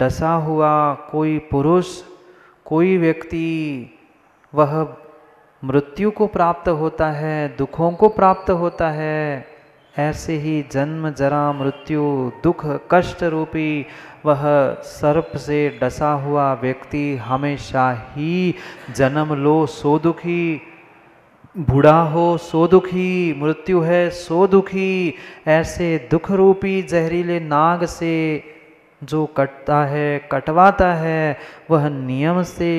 डसा हुआ कोई पुरुष, कोई व्यक्ति वह मृत्यु को प्राप्त होता है, दुखों को प्राप्त होता है, ऐसे ही जन्म जरा मृत्यु दुख कष्ट रूपी वह सर्प से डसा हुआ व्यक्ति हमेशा ही जन्म लो सो दुखी, बूढ़ा हो सो दुखी, मृत्यु है सो दुखी, ऐसे दुख रूपी जहरीले नाग से जो कटता है, कटवाता है, वह नियम से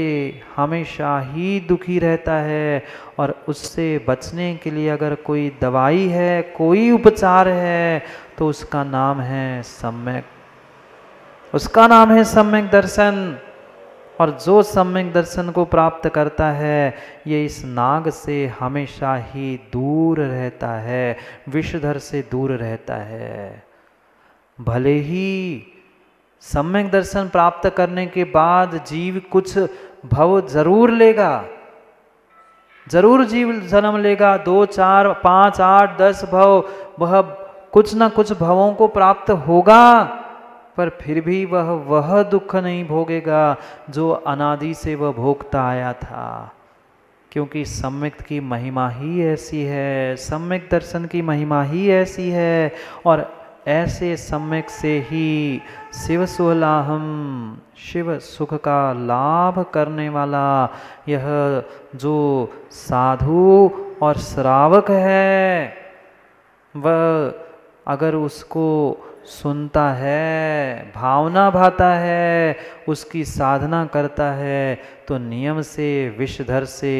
हमेशा ही दुखी रहता है। और उससे बचने के लिए अगर कोई दवाई है, कोई उपचार है, तो उसका नाम है सम्यक, उसका नाम है सम्यक दर्शन। और जो सम्यक दर्शन को प्राप्त करता है, ये इस नाग से हमेशा ही दूर रहता है, विषधर से दूर रहता है। भले ही सम्यक दर्शन प्राप्त करने के बाद जीव कुछ भव जरूर लेगा, जरूर जीव जन्म लेगा, 2, 4, 5, 8, 10 भव, वह कुछ ना कुछ भवों को प्राप्त होगा, पर फिर भी वह दुख नहीं भोगेगा जो अनादि से वह भोगता आया था। क्योंकि सम्यक की महिमा ही ऐसी है, सम्यक दर्शन की महिमा ही ऐसी है। और ऐसे सम्यक से ही शिव सुहलाहम, शिव सुख का लाभ करने वाला यह जो साधु और श्रावक है, वह अगर उसको सुनता है, भावना भाता है, उसकी साधना करता है, तो नियम से विषधर से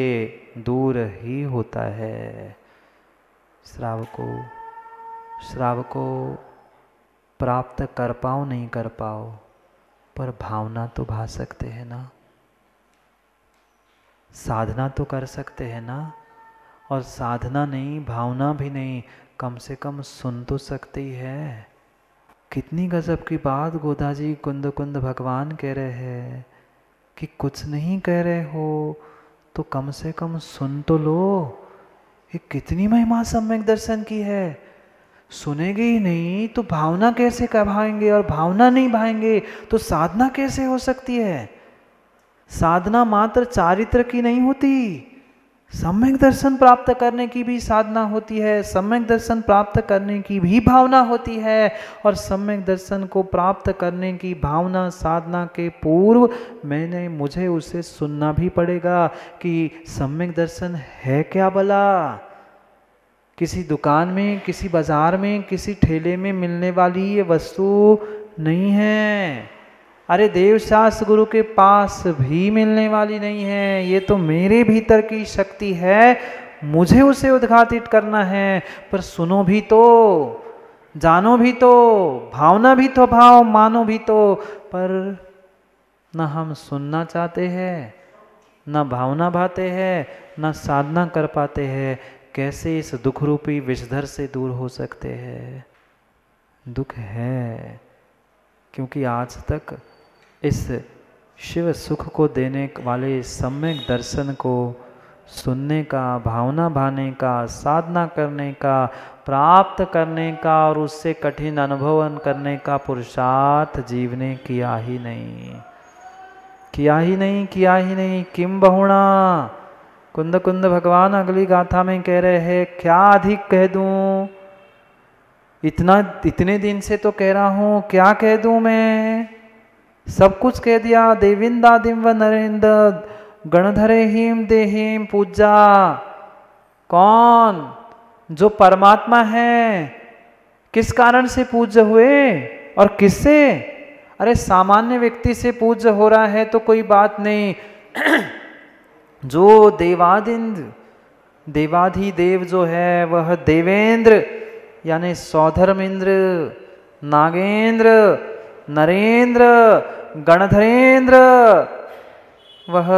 दूर ही होता है। श्रावको प्राप्त कर पाओ नहीं कर पाओ, पर भावना तो भा सकते हैं ना, साधना तो कर सकते हैं ना। और साधना नहीं, भावना भी नहीं, कम से कम सुन तो सकते ही है। कितनी गजब की बात गोदाजी कुंद कुंद भगवान कह रहे हैं कि कुछ नहीं कह रहे हो तो कम से कम सुन तो लो। ये कितनी महिमा सम्यक दर्शन की है। सुनेंगे ही नहीं तो भावना कैसे भाएंगे, और भावना नहीं भाएंगे तो साधना कैसे हो सकती है। साधना मात्र चारित्र की नहीं होती, सम्यक दर्शन प्राप्त करने की भी साधना होती है, सम्यक दर्शन प्राप्त करने की भी भावना होती है। और सम्यक दर्शन को प्राप्त करने की भावना साधना के पूर्व मुझे उसे सुनना भी पड़ेगा कि सम्यक दर्शन है क्या भला। किसी दुकान में, किसी बाज़ार में, किसी ठेले में मिलने वाली ये वस्तु नहीं है। अरे देवशास्त्र गुरु के पास भी मिलने वाली नहीं है। ये तो मेरे भीतर की शक्ति है, मुझे उसे उद्घाटित करना है। पर सुनो भी तो, जानो भी तो, भावना भी तो भाव, मानो भी तो। पर ना हम सुनना चाहते हैं, ना भावना भाते हैं, ना साधना कर पाते हैं। कैसे इस दुख रूपी विषधर से दूर हो सकते हैं। दुख है क्योंकि आज तक इस शिव सुख को देने वाले सम्यक दर्शन को सुनने का, भावना भाने का, साधना करने का, प्राप्त करने का और उससे कठिन अनुभवन करने का पुरुषार्थ जीव ने किया ही नहीं। किंबहुना कुंद कुंद भगवान अगली गाथा में कह रहे हैं, क्या अधिक कह दूं, इतने दिन से तो कह रहा हूं, क्या कह दूं मैं। सब कुछ कह दिया। देविंदा दिव नरेंद्र गणधरे हिम देहिम पूजा। कौन जो परमात्मा है, किस कारण से पूज्य हुए और किससे। अरे सामान्य व्यक्ति से पूज्य हो रहा है तो कोई बात नहीं। जो देवाधिदेव जो है वह देवेंद्र यानी सौधर्मेंद्र, नागेंद्र, नरेंद्र, गणधरेंद्र, वह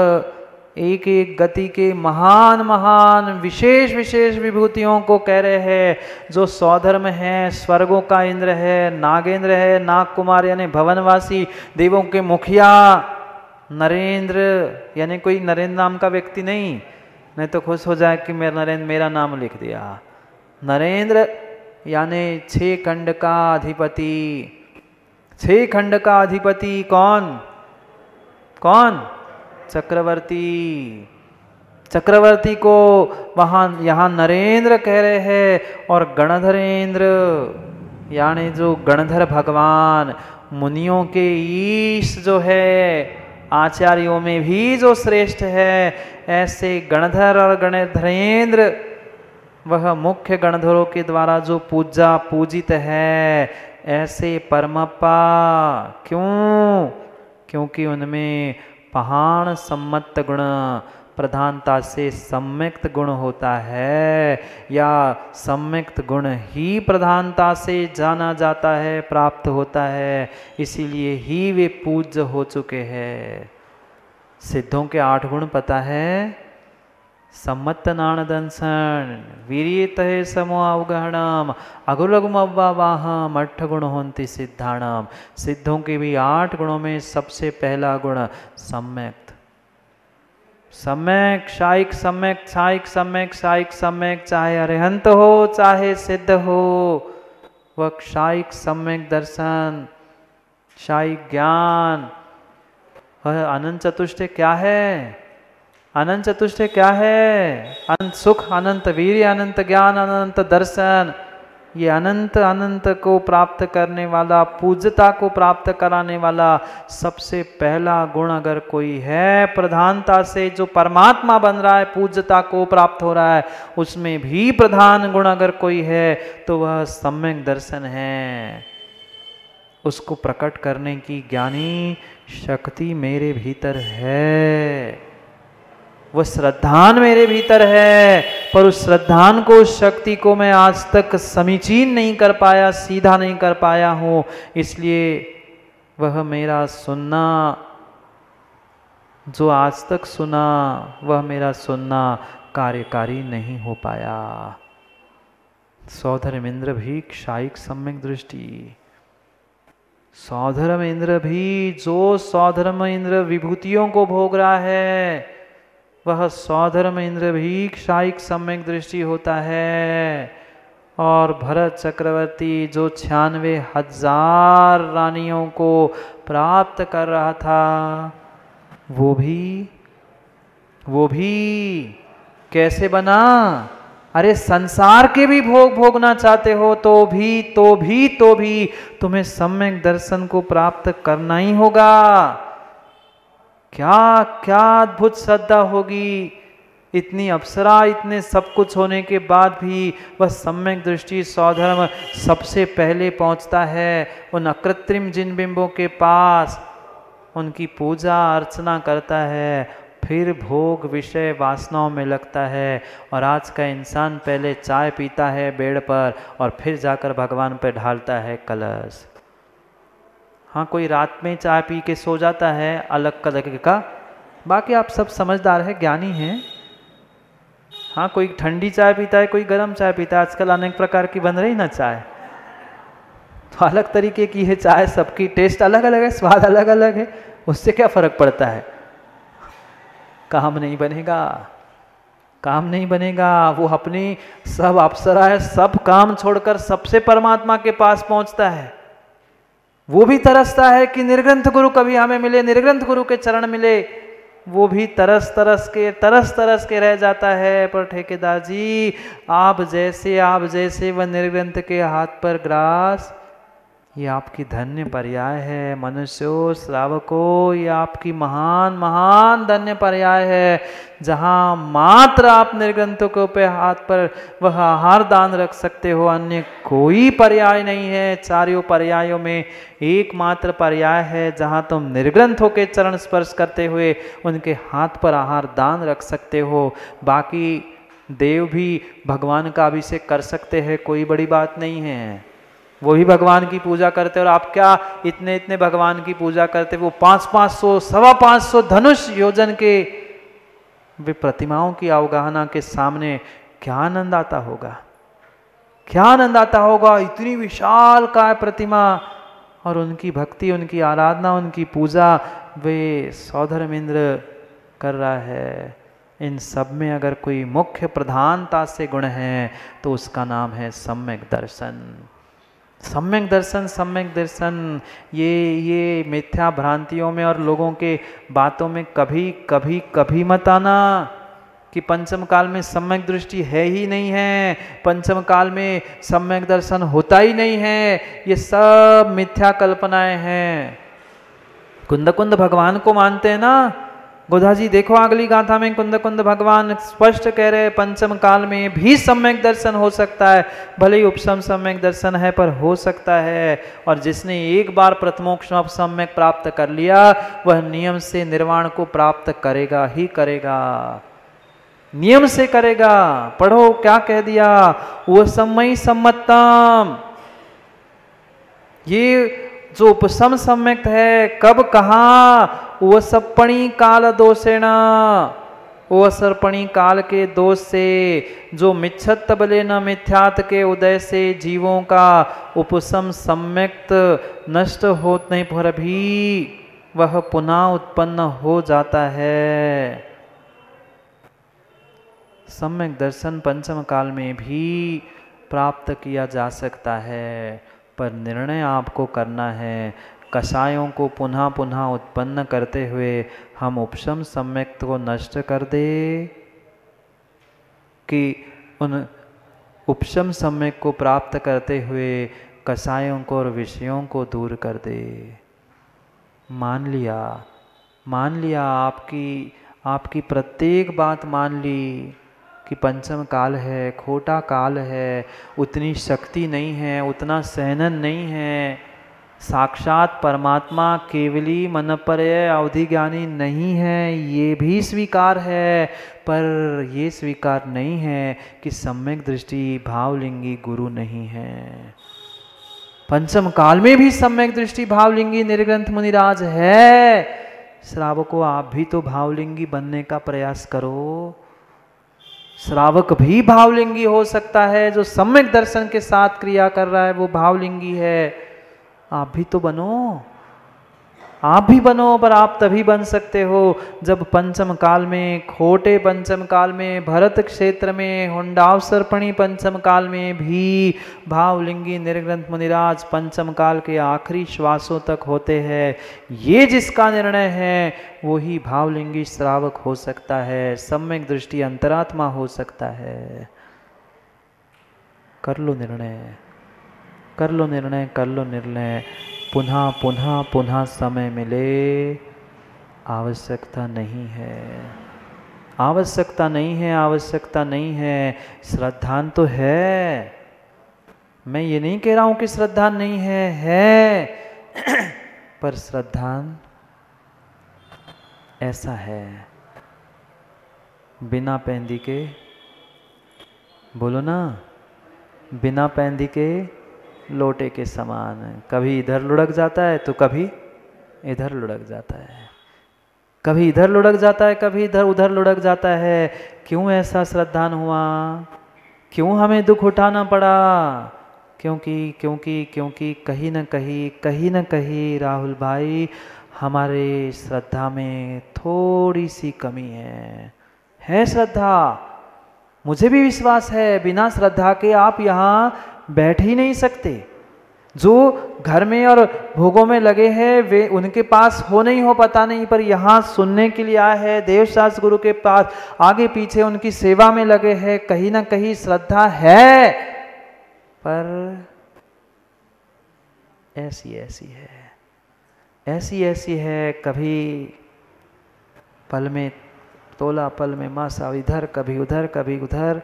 एक एक गति के महान महान विशेष विशेष विभूतियों को कह रहे हैं। जो सौधर्म है, स्वर्गों का इंद्र है, नागेंद्र है, नागकुमार यानी भवनवासी, देवों के मुखिया, नरेंद्र यानी कोई नरेंद्र नाम का व्यक्ति नहीं, नहीं तो खुश हो जाए कि मेरा नरेंद्र, मेरा नाम लिख दिया। नरेंद्र यानी 6 खंड का अधिपति, छह खंड का अधिपति कौन? कौन? चक्रवर्ती। चक्रवर्ती को वहां यहाँ नरेंद्र कह रहे हैं और गणधरेंद्र यानी जो गणधर भगवान मुनियों के ईश जो है, आचार्यों में भी जो श्रेष्ठ है, ऐसे गणधर और गणधरेंद्र वह मुख्य गणधरों के द्वारा जो पूजा पूजित है, ऐसे परमप्पा क्यों? क्योंकि उनमें पहाड़ सम्मत गुण प्रधानता से सम्यक्त गुण होता है, या सम्यक्त गुण ही प्रधानता से जाना जाता है, प्राप्त होता है, इसीलिए ही वे पूज्य हो चुके हैं। सिद्धों के 8 गुण पता है? सम्मत नाण दंसन वीरियत समो अवगहणम अगुलगुम अव्वावाहम 8 गुण होंति सिद्धाणाम। सिद्धों के भी 8 गुणों में सबसे पहला गुण सम्यक। सम्यक शायिक सम्यक शायिक सम्यक शायिक सम्यक, चाहे अरिहंत हो चाहे सिद्ध हो, वह शायिक सम्यक दर्शन, शायिक ज्ञान। वह आनंद चतुष्टय क्या है? आनंद चतुष्टय क्या है? अनंत सुख, अनंत वीर्य, अनंत ज्ञान, अनंत दर्शन। ये अनंत अनंत को प्राप्त करने वाला, पूज्यता को प्राप्त कराने वाला सबसे पहला गुण अगर कोई है, प्रधानता से जो परमात्मा बन रहा है, पूज्यता को प्राप्त हो रहा है, उसमें भी प्रधान गुण अगर कोई है तो वह सम्यक दर्शन है। उसको प्रकट करने की ज्ञानी शक्ति मेरे भीतर है, वह श्रद्धान मेरे भीतर है, पर उस श्रद्धान को, उस शक्ति को मैं आज तक समीचीन नहीं कर पाया, सीधा नहीं कर पाया हूँ। इसलिए वह मेरा सुनना, जो आज तक सुना, वह मेरा सुनना कार्यकारी नहीं हो पाया। सौधर्मेंद्र भी शायिक सम्यक दृष्टि। सौधर्मेंद्र भी, जो सौधर्मेंद्र विभूतियों को भोग रहा है, वह सौधर्मेंद्र भी शायिक सम्यक दृष्टि होता है। और भरत चक्रवर्ती जो 96,000 रानियों को प्राप्त कर रहा था, वो भी कैसे बना? अरे संसार के भी भोग भोगना चाहते हो तो भी तुम्हें सम्यक दर्शन को प्राप्त करना ही होगा। क्या क्या अद्भुत श्रद्धा होगी! इतनी अप्सरा, इतने सब कुछ होने के बाद भी वह सम्यक दृष्टि सौधर्म सबसे पहले पहुंचता है उन अकृत्रिम जिन बिंबों के पास, उनकी पूजा अर्चना करता है, फिर भोग विषय वासनाओं में लगता है। और आज का इंसान पहले चाय पीता है बेड पर और फिर जाकर भगवान पर ढालता है कलश। हाँ, कोई रात में चाय पी के सो जाता है, अलग तरीके का। बाकी आप सब समझदार है, ज्ञानी हैं। हाँ, कोई ठंडी चाय पीता है, कोई गर्म चाय पीता है। आजकल अनेक प्रकार की बन रही ना चाय, तो अलग तरीके की है चाय, सबकी टेस्ट अलग अलग है, स्वाद अलग अलग है। उससे क्या फर्क पड़ता है? काम नहीं बनेगा, काम नहीं बनेगा। वो अपनी सब अप्सरा है, सब काम छोड़कर सबसे परमात्मा के पास पहुँचता है। वो भी तरसता है कि निर्ग्रंथ गुरु कभी हमें मिले, निर्ग्रंथ गुरु के चरण मिले। वो भी तरस तरस के रह जाता है। पर ठेकेदार जी, आप जैसे वह निर्ग्रंथ के हाथ पर ग्रास, ये आपकी धन्य पर्याय है मनुष्यों श्रावकों, ये आपकी महान महान धन्य पर्याय है। जहाँ मात्र आप निर्ग्रंथों के हाथ पर वह आहार दान रख सकते हो, अन्य कोई पर्याय नहीं है। चारों पर्यायों में एकमात्र पर्याय है जहाँ तुम निर्ग्रंथों के चरण स्पर्श करते हुए उनके हाथ पर आहार दान रख सकते हो। बाकी देव भी भगवान का अभिषेक कर सकते हैं, कोई बड़ी बात नहीं है। वो भी भगवान की पूजा करते, और आप क्या इतने भगवान की पूजा करते। वो 500-550 धनुष योजन के वे प्रतिमाओं की अवगाहना के सामने क्या आनंद आता होगा, क्या आनंद आता होगा। इतनी विशाल काय प्रतिमा, और उनकी भक्ति, उनकी आराधना, उनकी पूजा वे सौधर्मेंद्र कर रहा है। इन सब में अगर कोई मुख्य प्रधानता से गुण है तो उसका नाम है सम्यक दर्शन। सम्यक दर्शन ये मिथ्या भ्रांतियों में और लोगों के बातों में कभी कभी कभी मत आना कि पंचम काल में सम्यक दृष्टि है ही नहीं है, पंचम काल में सम्यक दर्शन होता ही नहीं है। ये सब मिथ्या कल्पनाएं हैं। कुंदकुंद भगवान को मानते हैं ना गोधा जी, देखो अगली गाथा में कुंदकुंद भगवान स्पष्ट कह रहे हैं पंचम काल में भी सम्यक दर्शन हो सकता है, भले ही उपशम सम्यक दर्शन है पर हो सकता है। और जिसने एक बार प्रथमोक्ष सम्यक प्राप्त कर लिया वह नियम से निर्वाण को प्राप्त करेगा ही करेगा, नियम से करेगा। पढ़ो क्या कह दिया, वो समय सम्मतम। ये जो उपशम सम्यक है कब कहा, वसर्पणी काल दोषेण, वसर्पणी काल के दोष से, जो मिच्छत बले न मिथ्यात के उदय से जीवों का उपशम सम्यक नष्ट होते नहीं पर भी वह पुनः उत्पन्न हो जाता है। सम्यक दर्शन पंचम काल में भी प्राप्त किया जा सकता है, पर निर्णय आपको करना है। कषायों को पुनः पुनः उत्पन्न करते हुए हम उपशम सम्यक को नष्ट कर दे कि उन उपशम सम्यक को प्राप्त करते हुए कषायों को और विषयों को दूर कर दे। मान लिया आपकी प्रत्येक बात मान ली कि पंचम काल है, खोटा काल है, उतनी शक्ति नहीं है, उतना सहनन नहीं है, साक्षात परमात्मा केवली मनपर्य अवधि ज्ञानी नहीं है, ये भी स्वीकार है। पर ये स्वीकार नहीं है कि सम्यक दृष्टि भावलिंगी गुरु नहीं है। पंचम काल में भी सम्यक दृष्टि भावलिंगी निर्ग्रंथ मुनिराज है। श्रावको आप भी तो भावलिंगी बनने का प्रयास करो। श्रावक भी भावलिंगी हो सकता है, जो सम्यक दर्शन के साथ क्रिया कर रहा है वो भावलिंगी है। आप भी तो बनो, आप भी बनो, पर आप तभी बन सकते हो जब पंचम काल में, खोटे पंचम काल में, भरत क्षेत्र में, हुंडावसर्पणी पंचम काल में भी भावलिंगी निर्ग्रंथ मुनिराज पंचम काल के आखिरी श्वासों तक होते हैं। ये जिसका निर्णय है वो ही भावलिंगी श्रावक हो सकता है, सम्यक दृष्टि अंतरात्मा हो सकता है। कर लो निर्णय। पुनः समय मिले, आवश्यकता नहीं है। श्रद्धान तो है, मैं ये नहीं कह रहा हूँ कि श्रद्धान नहीं है, है, पर श्रद्धान ऐसा है बिना पैंदी के, बोलो ना, बिना पैंदी के लोटे के समान है। कभी इधर लुढ़क जाता है तो कभी इधर लुढ़क जाता है, कभी इधर लुढ़क जाता है, कभी इधर उधर लुढ़क जाता है। क्यों ऐसा श्रद्धान हुआ, क्यों हमें दुख उठाना पड़ा? क्योंकि कहीं ना कहीं राहुल भाई हमारे श्रद्धा में थोड़ी सी कमी है श्रद्धा। मुझे भी विश्वास है बिना श्रद्धा के आप यहाँ बैठ ही नहीं सकते। जो घर में और भोगों में लगे हैं वे उनके पास हो नहीं हो पता नहीं, पर यहाँ सुनने के लिए आए हैं, देवशास्त्र गुरु के पास आगे पीछे उनकी सेवा में लगे हैं। कहीं ना कहीं श्रद्धा है पर ऐसी है कभी पल में तोला पल में मासा, इधर कभी उधर कभी उधर।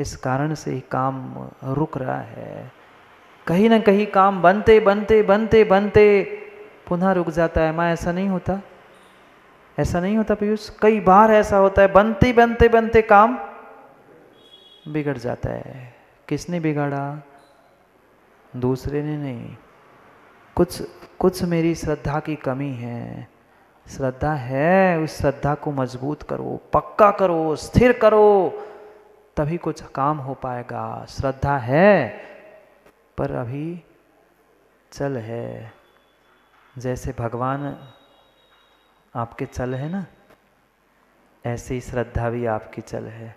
इस कारण से ही काम रुक रहा है। कहीं ना कहीं काम बनते पुनः रुक जाता है। माँ ऐसा नहीं होता पीयूष, कई बार ऐसा होता है बनते काम बिगड़ जाता है। किसने बिगाड़ा? दूसरे ने नहीं, कुछ मेरी श्रद्धा की कमी है। श्रद्धा है, उस श्रद्धा को मजबूत करो, पक्का करो, स्थिर करो, तभी कुछ काम हो पाएगा। श्रद्धा है पर अभी चल है, जैसे भगवान आपके चल है ना, ऐसे ही श्रद्धा भी आपकी चल है।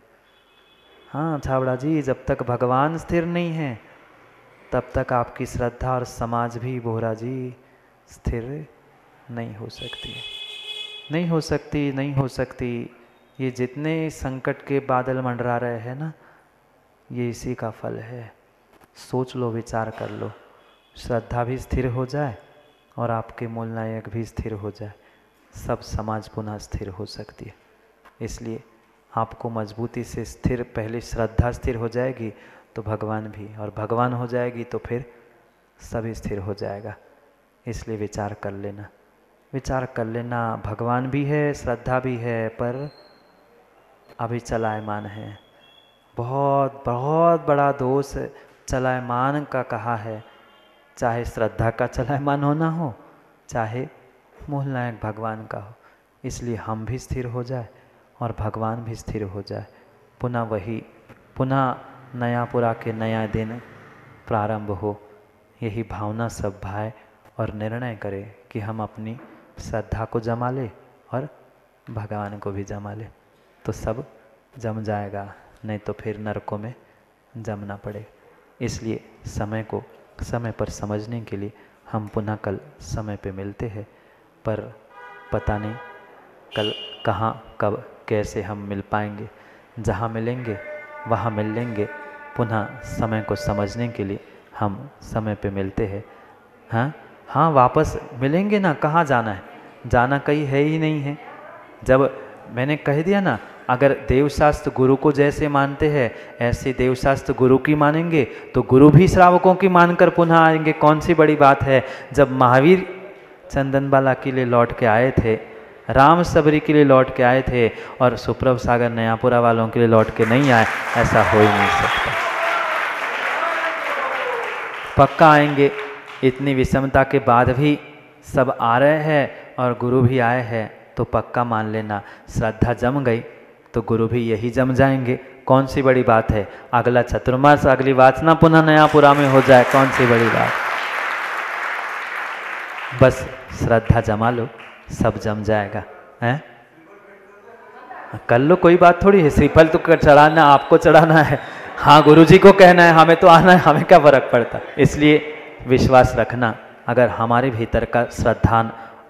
हाँ छाबड़ा जी, जब तक भगवान स्थिर नहीं है तब तक आपकी श्रद्धा और समाज भी बोहरा जी स्थिर नहीं हो सकती, नहीं हो सकती, नहीं हो सकती। ये जितने संकट के बादल मंडरा रहे हैं ना, ये इसी का फल है। सोच लो, विचार कर लो, श्रद्धा भी स्थिर हो जाए और आपके मूल नायक भी स्थिर हो जाए, सब समाज पुनः स्थिर हो सकती है। इसलिए आपको मजबूती से स्थिर, पहले श्रद्धा स्थिर हो जाएगी तो भगवान भी, और भगवान हो जाएगी तो फिर सब स्थिर हो जाएगा। इसलिए विचार कर लेना, विचार कर लेना। भगवान भी है, श्रद्धा भी है, पर अभी चलायमान है। बहुत बहुत बड़ा दोष चलायमान का कहा है। चाहे श्रद्धा का चलायमान होना हो, चाहे मूल नायक भगवान का हो। इसलिए हम भी स्थिर हो जाए और भगवान भी स्थिर हो जाए, पुनः वही, पुनः नया पूरा के नया दिन प्रारंभ हो। यही भावना सब भाए और निर्णय करें कि हम अपनी श्रद्धा को जमा ले और भगवान को भी जमा ले, तो सब जम जाएगा, नहीं तो फिर नरकों में जमना पड़े। इसलिए समय को समय पर समझने के लिए हम पुनः कल समय पे मिलते हैं, पर पता नहीं कल कहाँ कब कैसे हम मिल पाएंगे। जहाँ मिलेंगे वहाँ मिल लेंगे। पुनः समय को समझने के लिए हम समय पे मिलते हैं। हाँ हाँ, वापस मिलेंगे ना। कहाँ जाना है? जाना कहीं है ही नहीं है। जब मैंने कह दिया ना, अगर देवशास्त्र गुरु को जैसे मानते हैं ऐसे देवशास्त्र गुरु की मानेंगे तो गुरु भी श्रावकों की मानकर पुनः आएंगे। कौन सी बड़ी बात है। जब महावीर चंदनबाला के लिए लौट के आए थे, राम सबरी के लिए लौट के आए थे, और सुप्रभ सागर नयापुरा वालों के लिए लौट के नहीं आए, ऐसा हो ही नहीं सकता। पक्का आएंगे। इतनी विषमता के बाद भी सब आ रहे हैं और गुरु भी आए हैं, तो पक्का मान लेना। श्रद्धा जम गई तो गुरु भी यही जम जाएंगे। कौन सी बड़ी बात है। अगला चतुर्मास, अगली वासना पुनः नयापुरा में हो जाए, कौन सी बड़ी बात। बस श्रद्धा जमा लो, सब जम जाएगा। हैं, कर लो, कोई बात थोड़ी है। श्रीफल तो चढ़ाना आपको चढ़ाना है। हाँ, गुरुजी को कहना है, हमें तो आना है, हमें क्या फर्क पड़ता। इसलिए विश्वास रखना, अगर हमारे भीतर का श्रद्धा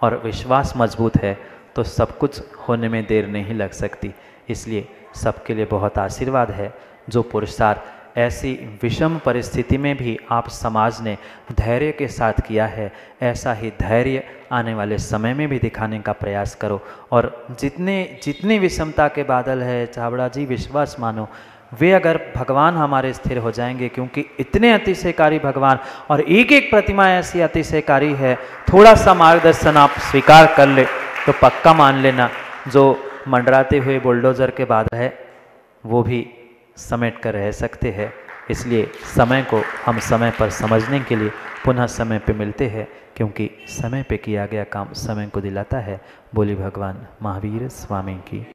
और विश्वास मजबूत है तो सब कुछ होने में देर नहीं लग सकती। इसलिए सबके लिए बहुत आशीर्वाद है जो पुरुषार्थ ऐसी विषम परिस्थिति में भी आप समाज ने धैर्य के साथ किया है। ऐसा ही धैर्य आने वाले समय में भी दिखाने का प्रयास करो। और जितनी विषमता के बादल है चावड़ा जी, विश्वास मानो, वे अगर भगवान हमारे स्थिर हो जाएंगे, क्योंकि इतने अतिशयकारी भगवान, और एक एक प्रतिमा ऐसी अतिशयकारी है। थोड़ा सा मार्गदर्शन आप स्वीकार कर ले तो पक्का मान लेना, जो मंडराते हुए बुलडोजर के बाद है वो भी समेट कर रह सकते हैं। इसलिए समय को हम समय पर समझने के लिए पुनः समय पे मिलते हैं, क्योंकि समय पे किया गया काम समय को दिलाता है। बोली भगवान महावीर स्वामी की।